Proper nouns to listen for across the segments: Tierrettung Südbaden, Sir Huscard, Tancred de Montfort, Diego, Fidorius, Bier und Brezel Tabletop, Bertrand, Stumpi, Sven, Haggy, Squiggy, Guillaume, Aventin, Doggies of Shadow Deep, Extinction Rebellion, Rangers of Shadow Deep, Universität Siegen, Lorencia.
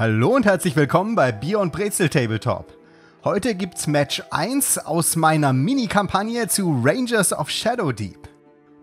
Hallo und herzlich willkommen bei Bier und Brezel Tabletop. Heute gibt's Match 1 aus meiner Mini-Kampagne zu Rangers of Shadow Deep.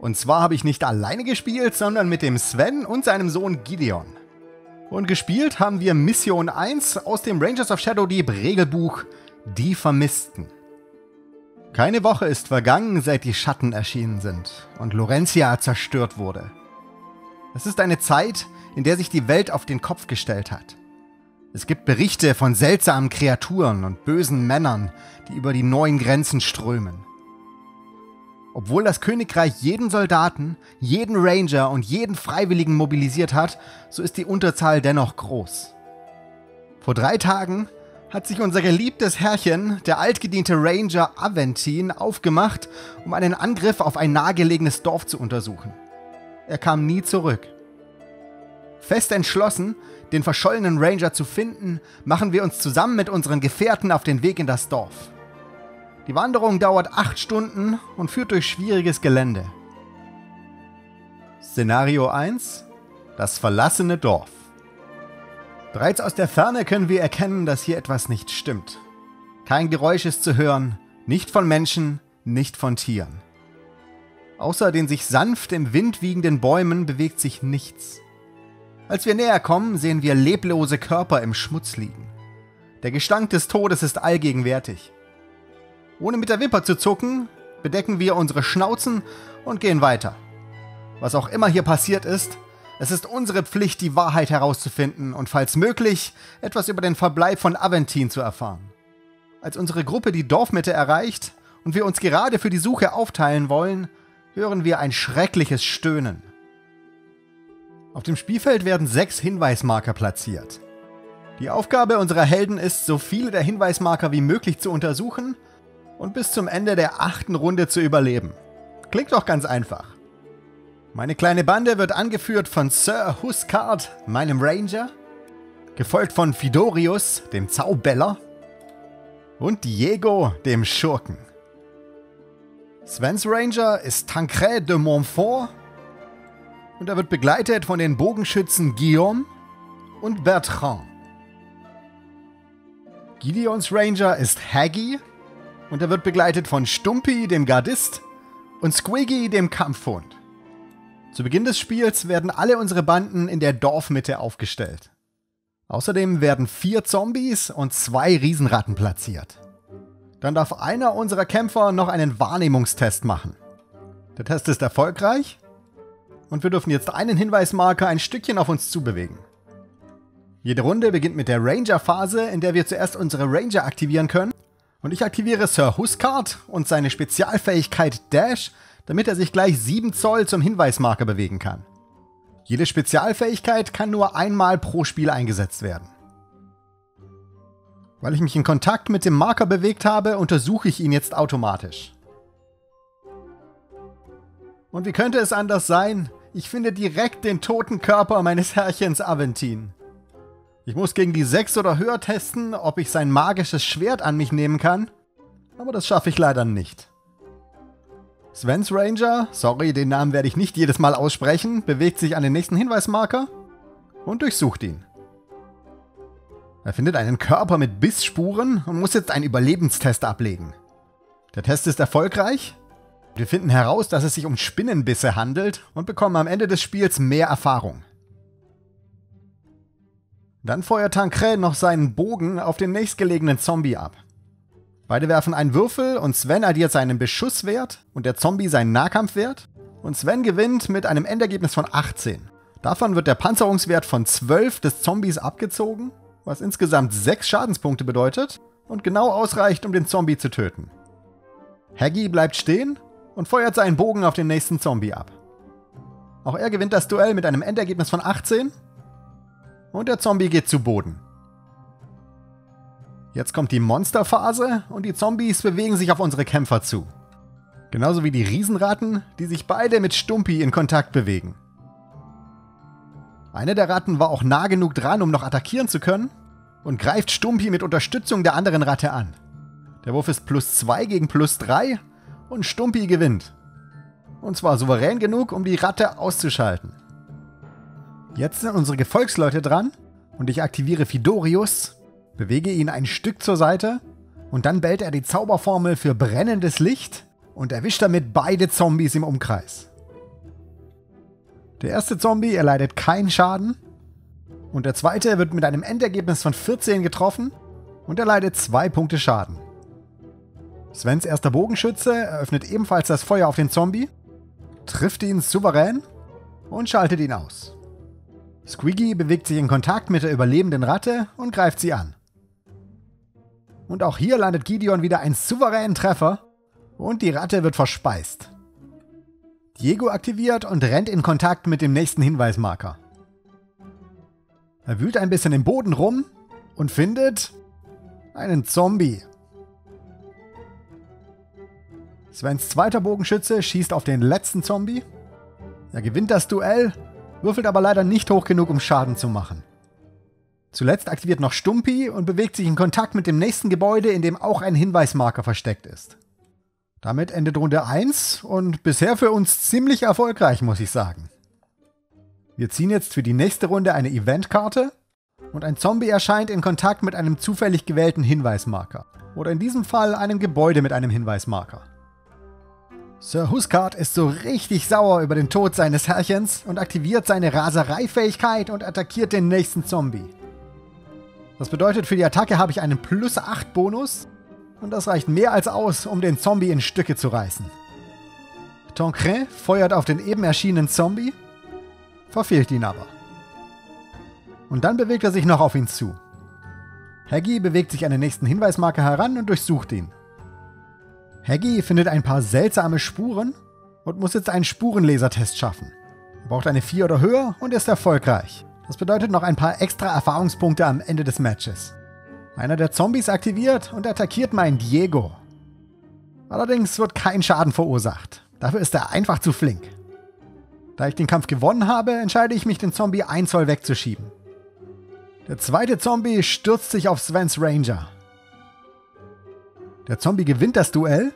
Und zwar habe ich nicht alleine gespielt, sondern mit dem Sven und seinem Sohn Gideon. Und gespielt haben wir Mission 1 aus dem Rangers of Shadow Deep Regelbuch Die Vermissten. Keine Woche ist vergangen, seit die Schatten erschienen sind und Lorencia zerstört wurde. Es ist eine Zeit, in der sich die Welt auf den Kopf gestellt hat. Es gibt Berichte von seltsamen Kreaturen und bösen Männern, die über die neuen Grenzen strömen. Obwohl das Königreich jeden Soldaten, jeden Ranger und jeden Freiwilligen mobilisiert hat, so ist die Unterzahl dennoch groß. Vor 3 Tagen hat sich unser geliebtes Herrchen, der altgediente Ranger Aventin, aufgemacht, um einen Angriff auf ein nahegelegenes Dorf zu untersuchen. Er kam nie zurück. Fest entschlossen, den verschollenen Ranger zu finden, machen wir uns zusammen mit unseren Gefährten auf den Weg in das Dorf. Die Wanderung dauert 8 Stunden und führt durch schwieriges Gelände. Szenario 1: Das verlassene Dorf. Bereits aus der Ferne können wir erkennen, dass hier etwas nicht stimmt. Kein Geräusch ist zu hören, nicht von Menschen, nicht von Tieren. Außer den sich sanft im Wind wiegenden Bäumen bewegt sich nichts. Als wir näher kommen, sehen wir leblose Körper im Schmutz liegen. Der Gestank des Todes ist allgegenwärtig. Ohne mit der Wimper zu zucken, bedecken wir unsere Schnauzen und gehen weiter. Was auch immer hier passiert ist, es ist unsere Pflicht, die Wahrheit herauszufinden und falls möglich, etwas über den Verbleib von Aventin zu erfahren. Als unsere Gruppe die Dorfmitte erreicht und wir uns gerade für die Suche aufteilen wollen, hören wir ein schreckliches Stöhnen. Auf dem Spielfeld werden 6 Hinweismarker platziert. Die Aufgabe unserer Helden ist, so viele der Hinweismarker wie möglich zu untersuchen und bis zum Ende der 8. Runde zu überleben. Klingt doch ganz einfach. Meine kleine Bande wird angeführt von Sir Huscard, meinem Ranger, gefolgt von Fidorius, dem Zaubeller, und Diego, dem Schurken. Svens Ranger ist Tancred de Montfort, und er wird begleitet von den Bogenschützen Guillaume und Bertrand. Gideons Ranger ist Haggy und er wird begleitet von Stumpi, dem Gardist, und Squiggy, dem Kampfhund. Zu Beginn des Spiels werden alle unsere Banden in der Dorfmitte aufgestellt. Außerdem werden 4 Zombies und 2 Riesenratten platziert. Dann darf einer unserer Kämpfer noch einen Wahrnehmungstest machen. Der Test ist erfolgreich. Und wir dürfen jetzt einen Hinweismarker ein Stückchen auf uns zubewegen. Jede Runde beginnt mit der Ranger-Phase, in der wir zuerst unsere Ranger aktivieren können. Und ich aktiviere Sir Huscard und seine Spezialfähigkeit Dash, damit er sich gleich 7 Zoll zum Hinweismarker bewegen kann. Jede Spezialfähigkeit kann nur einmal pro Spiel eingesetzt werden. Weil ich mich in Kontakt mit dem Marker bewegt habe, untersuche ich ihn jetzt automatisch. Und wie könnte es anders sein? Ich finde direkt den toten Körper meines Herrchens Aventin. Ich muss gegen die 6 oder höher testen, ob ich sein magisches Schwert an mich nehmen kann, aber das schaffe ich leider nicht. Svens Ranger, sorry, den Namen werde ich nicht jedes Mal aussprechen, bewegt sich an den nächsten Hinweismarker und durchsucht ihn. Er findet einen Körper mit Bissspuren und muss jetzt einen Überlebenstest ablegen. Der Test ist erfolgreich. Wir finden heraus, dass es sich um Spinnenbisse handelt und bekommen am Ende des Spiels mehr Erfahrung. Dann feuert Tancred noch seinen Bogen auf den nächstgelegenen Zombie ab. Beide werfen einen Würfel und Sven addiert seinen Beschusswert und der Zombie seinen Nahkampfwert. Und Sven gewinnt mit einem Endergebnis von 18. Davon wird der Panzerungswert von 12 des Zombies abgezogen, was insgesamt 6 Schadenspunkte bedeutet und genau ausreicht, um den Zombie zu töten. Haggy bleibt stehen und feuert seinen Bogen auf den nächsten Zombie ab. Auch er gewinnt das Duell mit einem Endergebnis von 18 und der Zombie geht zu Boden. Jetzt kommt die Monsterphase und die Zombies bewegen sich auf unsere Kämpfer zu. Genauso wie die Riesenratten, die sich beide mit Stumpi in Kontakt bewegen. Eine der Ratten war auch nah genug dran, um noch attackieren zu können und greift Stumpi mit Unterstützung der anderen Ratte an. Der Wurf ist +2 gegen +3 und Stumpi gewinnt. Und zwar souverän genug, um die Ratte auszuschalten. Jetzt sind unsere Gefolgsleute dran und ich aktiviere Fidorius, bewege ihn ein Stück zur Seite und dann bellt er die Zauberformel für brennendes Licht und erwischt damit beide Zombies im Umkreis. Der erste Zombie erleidet keinen Schaden und der zweite wird mit einem Endergebnis von 14 getroffen und erleidet 2 Punkte Schaden. Svens erster Bogenschütze eröffnet ebenfalls das Feuer auf den Zombie, trifft ihn souverän und schaltet ihn aus. Squiggy bewegt sich in Kontakt mit der überlebenden Ratte und greift sie an. Und auch hier landet Gideon wieder einen souveränen Treffer und die Ratte wird verspeist. Diego aktiviert und rennt in Kontakt mit dem nächsten Hinweismarker. Er wühlt ein bisschen im Boden rum und findet einen Zombie. Svens zweiter Bogenschütze schießt auf den letzten Zombie. Er gewinnt das Duell, würfelt aber leider nicht hoch genug, um Schaden zu machen. Zuletzt aktiviert noch Stumpi und bewegt sich in Kontakt mit dem nächsten Gebäude, in dem auch ein Hinweismarker versteckt ist. Damit endet Runde 1 und bisher für uns ziemlich erfolgreich, muss ich sagen. Wir ziehen jetzt für die nächste Runde eine Eventkarte und ein Zombie erscheint in Kontakt mit einem zufällig gewählten Hinweismarker. Oder in diesem Fall einem Gebäude mit einem Hinweismarker. Sir Huscard ist so richtig sauer über den Tod seines Herrchens und aktiviert seine Rasereifähigkeit und attackiert den nächsten Zombie. Das bedeutet, für die Attacke habe ich einen +8 Bonus und das reicht mehr als aus, um den Zombie in Stücke zu reißen. Tancred feuert auf den eben erschienenen Zombie, verfehlt ihn aber. Und dann bewegt er sich noch auf ihn zu. Haggy bewegt sich an den nächsten Hinweismarker heran und durchsucht ihn. Haggy findet ein paar seltsame Spuren und muss jetzt einen Spurenlesertest schaffen. Er braucht eine 4 oder höher und ist erfolgreich. Das bedeutet noch ein paar extra Erfahrungspunkte am Ende des Matches. Einer der Zombies aktiviert und attackiert meinen Diego. Allerdings wird kein Schaden verursacht. Dafür ist er einfach zu flink. Da ich den Kampf gewonnen habe, entscheide ich mich, den Zombie 1 Zoll wegzuschieben. Der zweite Zombie stürzt sich auf Svens Ranger. Der Zombie gewinnt das Duell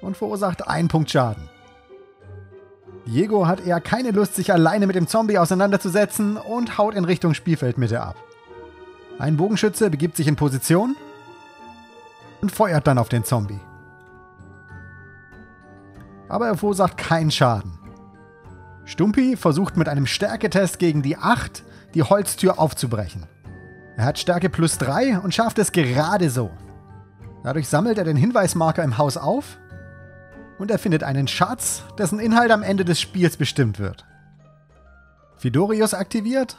und verursacht 1 Punkt Schaden. Diego hat eher keine Lust, sich alleine mit dem Zombie auseinanderzusetzen und haut in Richtung Spielfeldmitte ab. Ein Bogenschütze begibt sich in Position und feuert dann auf den Zombie. Aber er verursacht keinen Schaden. Stumpi versucht mit einem Stärketest gegen die 8 die Holztür aufzubrechen. Er hat Stärke +3 und schafft es gerade so. Dadurch sammelt er den Hinweismarker im Haus auf und er findet einen Schatz, dessen Inhalt am Ende des Spiels bestimmt wird. Fidorius aktiviert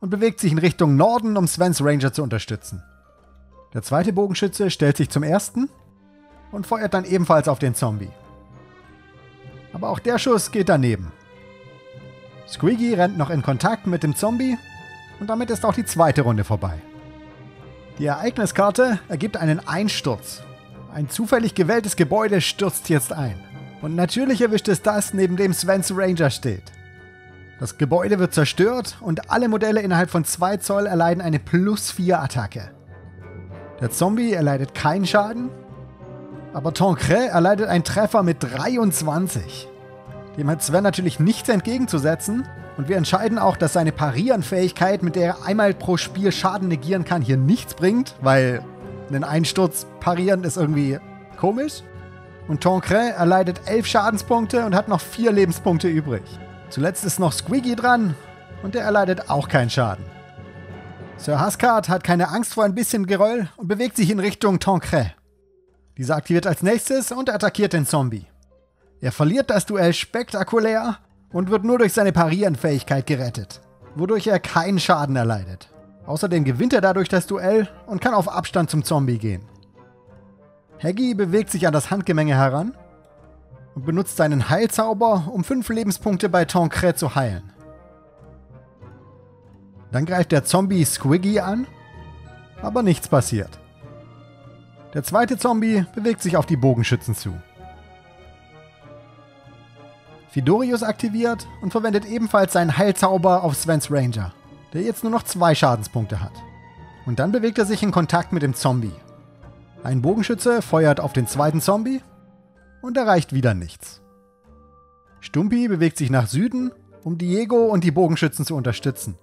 und bewegt sich in Richtung Norden, um Svens Ranger zu unterstützen. Der zweite Bogenschütze stellt sich zum ersten und feuert dann ebenfalls auf den Zombie. Aber auch der Schuss geht daneben. Squiggy rennt noch in Kontakt mit dem Zombie und damit ist auch die zweite Runde vorbei. Die Ereigniskarte ergibt einen Einsturz. Ein zufällig gewähltes Gebäude stürzt jetzt ein. Und natürlich erwischt es das, neben dem Svens Ranger steht. Das Gebäude wird zerstört und alle Modelle innerhalb von 2 Zoll erleiden eine +4 Attacke. Der Zombie erleidet keinen Schaden, aber Tancred erleidet einen Treffer mit 23. Dem hat Sven natürlich nichts entgegenzusetzen. Und wir entscheiden auch, dass seine Parieren-Fähigkeit, mit der er einmal pro Spiel Schaden negieren kann, hier nichts bringt, weil einen Einsturz parieren ist irgendwie komisch. Und Tancred erleidet 11 Schadenspunkte und hat noch 4 Lebenspunkte übrig. Zuletzt ist noch Squiggy dran und der erleidet auch keinen Schaden. Sir Huscard hat keine Angst vor ein bisschen Geröll und bewegt sich in Richtung Tancred. Dieser aktiviert als nächstes und attackiert den Zombie. Er verliert das Duell spektakulär und wird nur durch seine Parieren-Fähigkeit gerettet, wodurch er keinen Schaden erleidet. Außerdem gewinnt er dadurch das Duell und kann auf Abstand zum Zombie gehen. Haggy bewegt sich an das Handgemenge heran und benutzt seinen Heilzauber, um 5 Lebenspunkte bei Tancred zu heilen. Dann greift der Zombie Squiggy an, aber nichts passiert. Der zweite Zombie bewegt sich auf die Bogenschützen zu. Fidorius aktiviert und verwendet ebenfalls seinen Heilzauber auf Svens Ranger, der jetzt nur noch 2 Schadenspunkte hat. Und dann bewegt er sich in Kontakt mit dem Zombie. Ein Bogenschütze feuert auf den zweiten Zombie und erreicht wieder nichts. Stumpi bewegt sich nach Süden, um Diego und die Bogenschützen zu unterstützen.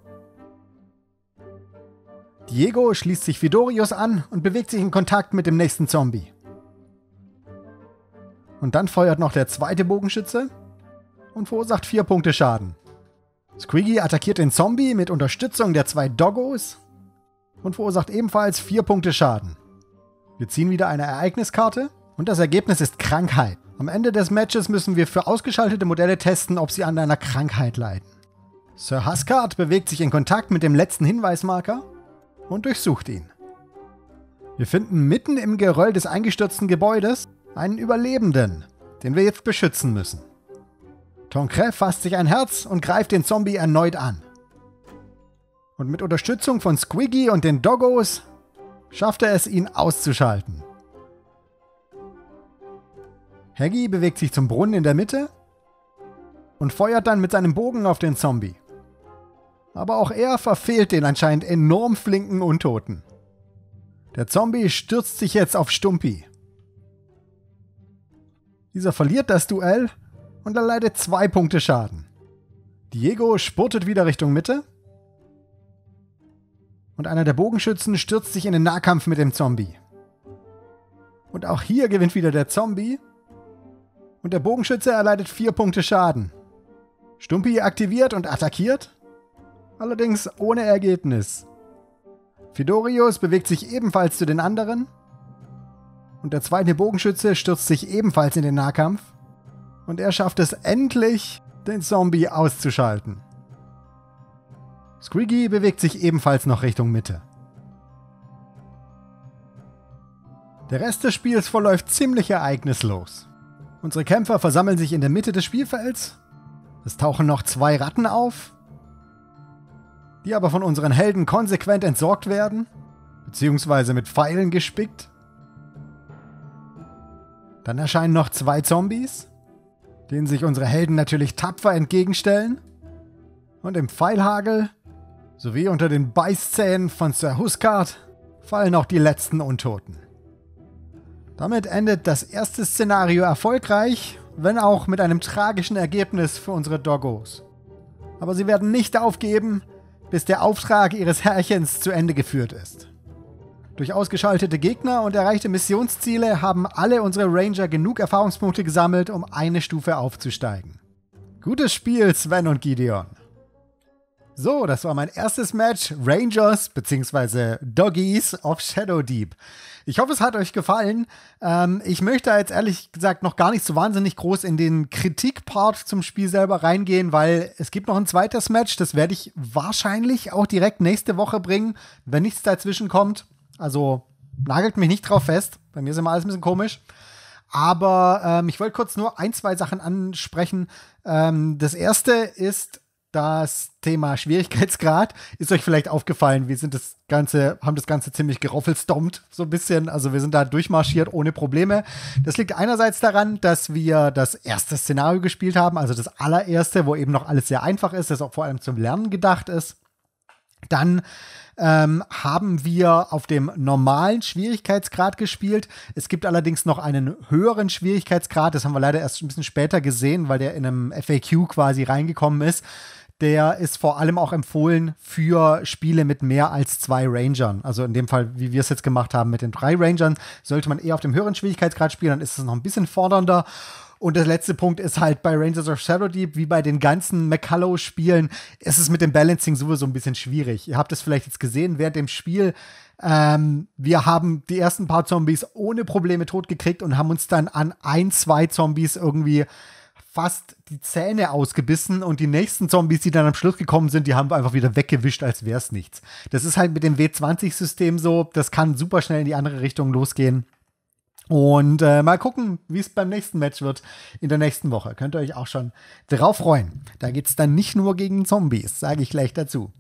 Diego schließt sich Fidorius an und bewegt sich in Kontakt mit dem nächsten Zombie. Und dann feuert noch der zweite Bogenschütze und verursacht 4 Punkte Schaden. Squiggy attackiert den Zombie mit Unterstützung der 2 Doggos und verursacht ebenfalls 4 Punkte Schaden. Wir ziehen wieder eine Ereigniskarte und das Ergebnis ist Krankheit. Am Ende des Matches müssen wir für ausgeschaltete Modelle testen, ob sie an einer Krankheit leiden. Sir Huscard bewegt sich in Kontakt mit dem letzten Hinweismarker und durchsucht ihn. Wir finden mitten im Geröll des eingestürzten Gebäudes einen Überlebenden, den wir jetzt beschützen müssen. Tancred fasst sich ein Herz und greift den Zombie erneut an. Und mit Unterstützung von Squiggy und den Doggos schafft er es, ihn auszuschalten. Haggy bewegt sich zum Brunnen in der Mitte und feuert dann mit seinem Bogen auf den Zombie. Aber auch er verfehlt den anscheinend enorm flinken Untoten. Der Zombie stürzt sich jetzt auf Stumpi. Dieser verliert das Duell und erleidet 2 Punkte Schaden. Diego spurtet wieder Richtung Mitte. Und einer der Bogenschützen stürzt sich in den Nahkampf mit dem Zombie. Und auch hier gewinnt wieder der Zombie. Und der Bogenschütze erleidet 4 Punkte Schaden. Stumpi aktiviert und attackiert. Allerdings ohne Ergebnis. Fidorius bewegt sich ebenfalls zu den anderen. Und der zweite Bogenschütze stürzt sich ebenfalls in den Nahkampf. Und er schafft es endlich, den Zombie auszuschalten. Squiggy bewegt sich ebenfalls noch Richtung Mitte. Der Rest des Spiels verläuft ziemlich ereignislos. Unsere Kämpfer versammeln sich in der Mitte des Spielfelds. Es tauchen noch 2 Ratten auf, die aber von unseren Helden konsequent entsorgt werden, beziehungsweise mit Pfeilen gespickt. Dann erscheinen noch 2 Zombies, denen sich unsere Helden natürlich tapfer entgegenstellen. Und im Pfeilhagel sowie unter den Beißzähnen von Sir Huscard fallen auch die letzten Untoten. Damit endet das erste Szenario erfolgreich, wenn auch mit einem tragischen Ergebnis für unsere Doggos. Aber sie werden nicht aufgeben, bis der Auftrag ihres Herrchens zu Ende geführt ist. Durch ausgeschaltete Gegner und erreichte Missionsziele haben alle unsere Ranger genug Erfahrungspunkte gesammelt, um eine Stufe aufzusteigen. Gutes Spiel, Sven und Gideon. So, das war mein erstes Match, Rangers bzw. Doggies of Shadow Deep. Ich hoffe, es hat euch gefallen. Ich möchte jetzt ehrlich gesagt noch gar nicht so wahnsinnig groß in den Kritikpart zum Spiel selber reingehen, weil es gibt noch ein zweites Match, das werde ich wahrscheinlich auch direkt nächste Woche bringen, wenn nichts dazwischen kommt. Also nagelt mich nicht drauf fest, bei mir ist immer alles ein bisschen komisch. Aber ich wollte kurz nur 1, 2 Sachen ansprechen. Das erste ist das Thema Schwierigkeitsgrad. Ist euch vielleicht aufgefallen, wir sind haben das Ganze ziemlich geraufelstompt, so ein bisschen. Also wir sind da durchmarschiert ohne Probleme. Das liegt einerseits daran, dass wir das erste Szenario gespielt haben, also das allererste, wo eben noch alles sehr einfach ist, das auch vor allem zum Lernen gedacht ist. Dann haben wir auf dem normalen Schwierigkeitsgrad gespielt. Es gibt allerdings noch einen höheren Schwierigkeitsgrad. Das haben wir leider erst ein bisschen später gesehen, weil der in einem FAQ quasi reingekommen ist. Der ist vor allem auch empfohlen für Spiele mit mehr als 2 Rangern. Also in dem Fall, wie wir es jetzt gemacht haben mit den 3 Rangern, sollte man eher auf dem höheren Schwierigkeitsgrad spielen, dann ist es noch ein bisschen fordernder. Und der letzte Punkt ist halt, bei Rangers of Shadow Deep, wie bei den ganzen McCullough-Spielen, ist es mit dem Balancing sowieso ein bisschen schwierig. Ihr habt es vielleicht jetzt gesehen während dem Spiel. Wir haben die ersten paar Zombies ohne Probleme totgekriegt und haben uns dann an 1, 2 Zombies irgendwie fast die Zähne ausgebissen und die nächsten Zombies, die dann am Schluss gekommen sind, die haben wir einfach wieder weggewischt, als wäre es nichts. Das ist halt mit dem W20-System so, das kann super schnell in die andere Richtung losgehen. Und mal gucken, wie es beim nächsten Match wird in der nächsten Woche. Könnt ihr euch auch schon drauf freuen. Da geht es dann nicht nur gegen Zombies, sage ich gleich dazu.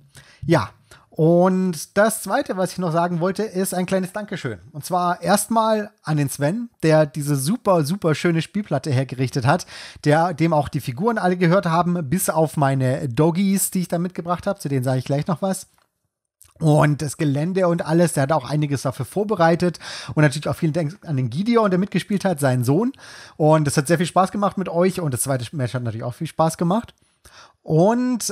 Ja, und das Zweite, was ich noch sagen wollte, ist ein kleines Dankeschön. Und zwar erstmal an den Sven, der diese super, super schöne Spielplatte hergerichtet hat, dem auch die Figuren alle gehört haben, bis auf meine Doggies, die ich da mitgebracht habe. Zu denen sage ich gleich noch was. Und das Gelände und alles, der hat auch einiges dafür vorbereitet. Und natürlich auch vielen Dank an den Gideon, der mitgespielt hat, seinen Sohn. Und das hat sehr viel Spaß gemacht mit euch. Und das zweite Match hat natürlich auch viel Spaß gemacht. Und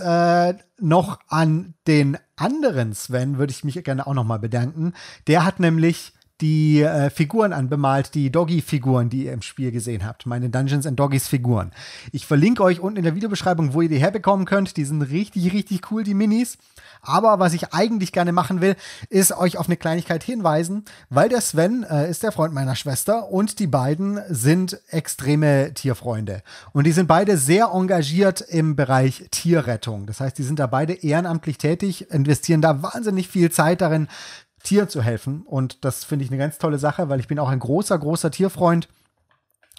noch an den anderen Sven würde ich mich gerne auch noch mal bedanken. Der hat nämlich die Figuren anbemalt, die Doggy-Figuren, die ihr im Spiel gesehen habt. Meine Dungeons & Doggies-Figuren. Ich verlinke euch unten in der Videobeschreibung, wo ihr die herbekommen könnt. Die sind richtig, richtig cool, die Minis. Aber was ich eigentlich gerne machen will, ist euch auf eine Kleinigkeit hinweisen, weil der Sven ist der Freund meiner Schwester und die beiden sind extreme Tierfreunde. Und die sind beide sehr engagiert im Bereich Tierrettung. Das heißt, die sind da beide ehrenamtlich tätig, investieren da wahnsinnig viel Zeit darin, Tieren zu helfen. Und das finde ich eine ganz tolle Sache, weil ich bin auch ein großer, großer Tierfreund.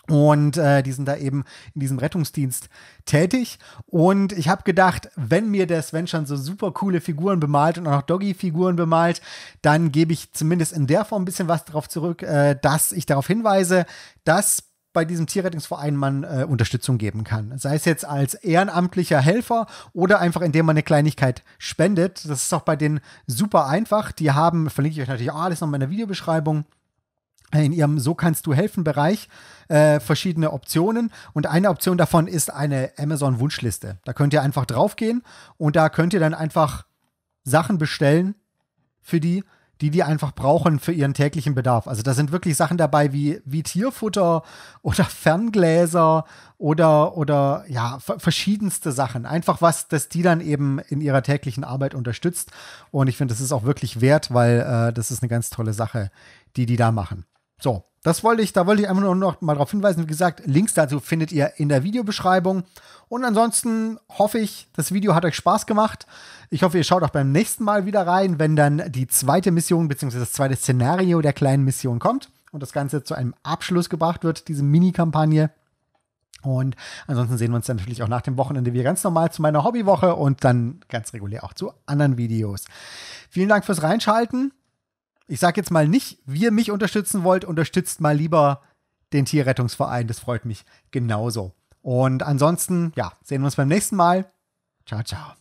Und die sind da eben in diesem Rettungsdienst tätig. Und ich habe gedacht, wenn mir der Sven schon so super coole Figuren bemalt und auch noch Doggy-Figuren bemalt, dann gebe ich zumindest in der Form ein bisschen was darauf zurück, dass ich darauf hinweise, dass bei diesem Tierrettungsverein man Unterstützung geben kann. Sei es jetzt als ehrenamtlicher Helfer oder einfach, indem man eine Kleinigkeit spendet. Das ist auch bei denen super einfach. Die haben, verlinke ich euch natürlich alles nochmal in der Videobeschreibung, in ihrem So kannst du helfen Bereich verschiedene Optionen. Und eine Option davon ist eine Amazon-Wunschliste. Da könnt ihr einfach draufgehen und da könnt ihr dann einfach Sachen bestellen für die, die einfach brauchen für ihren täglichen Bedarf. Also da sind wirklich Sachen dabei wie Tierfutter oder Ferngläser oder ja, verschiedenste Sachen. Einfach was, das die dann eben in ihrer täglichen Arbeit unterstützt. Und ich finde, das ist auch wirklich wert, weil das ist eine ganz tolle Sache, die da machen. So, da wollte ich einfach nur noch mal darauf hinweisen. Wie gesagt, Links dazu findet ihr in der Videobeschreibung. Und ansonsten hoffe ich, das Video hat euch Spaß gemacht. Ich hoffe, ihr schaut auch beim nächsten Mal wieder rein, wenn dann die zweite Mission bzw. das zweite Szenario der kleinen Mission kommt und das Ganze zu einem Abschluss gebracht wird, diese Mini-Kampagne. Und ansonsten sehen wir uns dann natürlich auch nach dem Wochenende wieder ganz normal zu meiner Hobbywoche und dann ganz regulär auch zu anderen Videos. Vielen Dank fürs Reinschalten. Ich sage jetzt mal nicht, wie ihr mich unterstützen wollt, unterstützt mal lieber den Tierrettungsverein. Das freut mich genauso. Und ansonsten, ja, sehen wir uns beim nächsten Mal. Ciao, ciao.